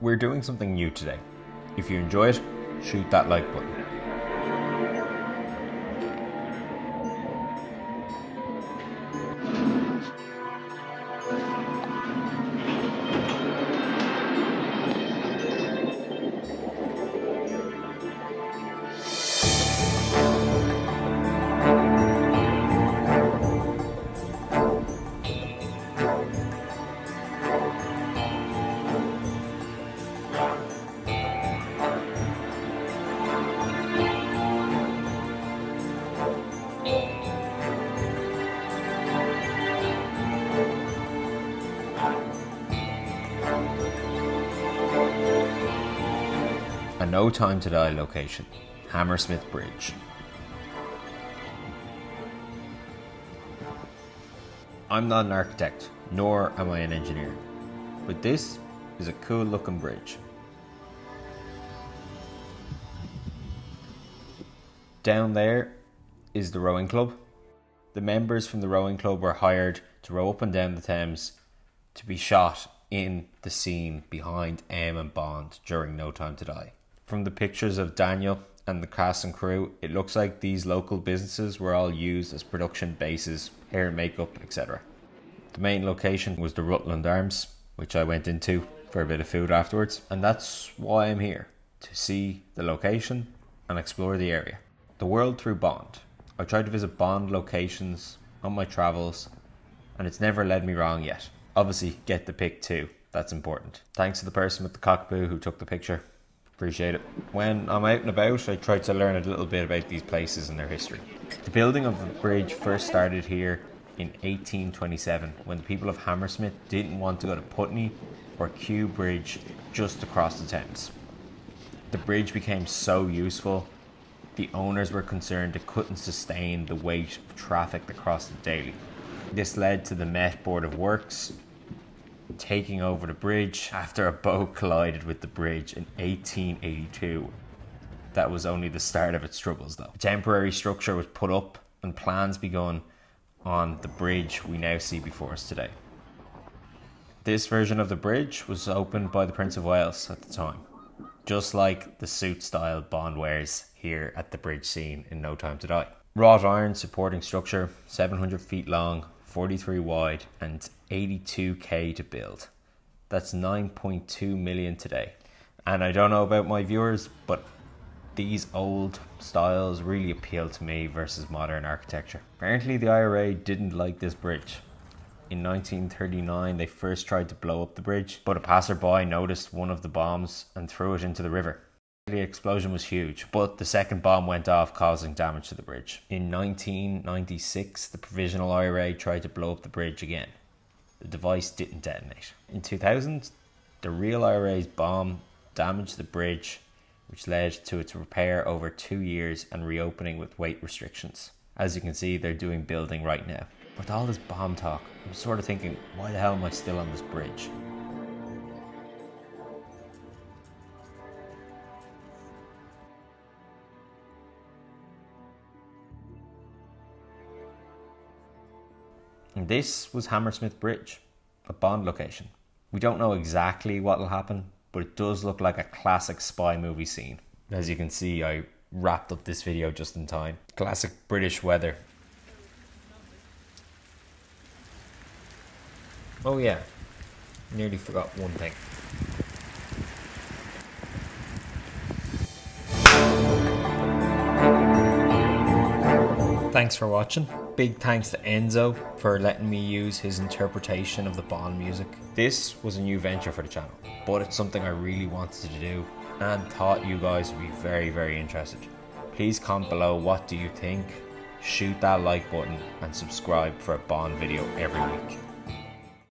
We're doing something new today. If you enjoy it, shoot that like button. A No Time to Die location, Hammersmith Bridge. I'm not an architect, nor am I an engineer, but this is a cool looking bridge. Down there is the rowing club. The members from the rowing club were hired to row up and down the Thames to be shot in the scene behind M and Bond during No Time to Die. From the pictures of Daniel and the cast and crew, it looks like these local businesses were all used as production bases, hair and makeup, etc. The main location was the Rutland Arms, which I went into for a bit of food afterwards, and that's why I'm here, to see the location and explore the area. The world through Bond. I tried to visit Bond locations on my travels, and it's never led me wrong yet. Obviously, get the pic too, that's important. Thanks to the person with the cockapoo who took the picture. Appreciate it. When I'm out and about, I try to learn a little bit about these places and their history. The building of the bridge first started here in 1827 when the people of Hammersmith didn't want to go to Putney or Kew Bridge just across the Thames. The bridge became so useful, the owners were concerned it couldn't sustain the weight of traffic that crossed it daily. This led to the Met Board of Works taking over the bridge after a boat collided with the bridge in 1882. That was only the start of its troubles though. A temporary structure was put up and plans begun on the bridge we now see before us today. This version of the bridge was opened by the Prince of Wales at the time, just like the suit style Bond wears here at the bridge scene in No Time to Die. Wrought iron supporting structure, 700 feet long, 43 wide and 82k to build. That's 9.2 million today. And I don't know about my viewers, but these old styles really appeal to me versus modern architecture. Apparently the IRA didn't like this bridge. In 1939 they first tried to blow up the bridge, but a passerby noticed one of the bombs and threw it into the river. The explosion was huge, but the second bomb went off, causing damage to the bridge. In 1996, the Provisional IRA tried to blow up the bridge again. The device didn't detonate. In 2000, the real IRA's bomb damaged the bridge, which led to its repair over 2 years and reopening with weight restrictions. As you can see, they're doing building right now. With all this bomb talk, I'm sort of thinking, why the hell am I still on this bridge? And this was Hammersmith Bridge, a Bond location. We don't know exactly what will happen, but it does look like a classic spy movie scene. As you can see, I wrapped up this video just in time. Classic British weather. Oh yeah, nearly forgot one thing. Thanks for watching. Big thanks to Enzo for letting me use his interpretation of the Bond music. This was a new venture for the channel, but it's something I really wanted to do and thought you guys would be very, very interested. Please comment below, what do you think? Shoot that like button and subscribe for a Bond video every week.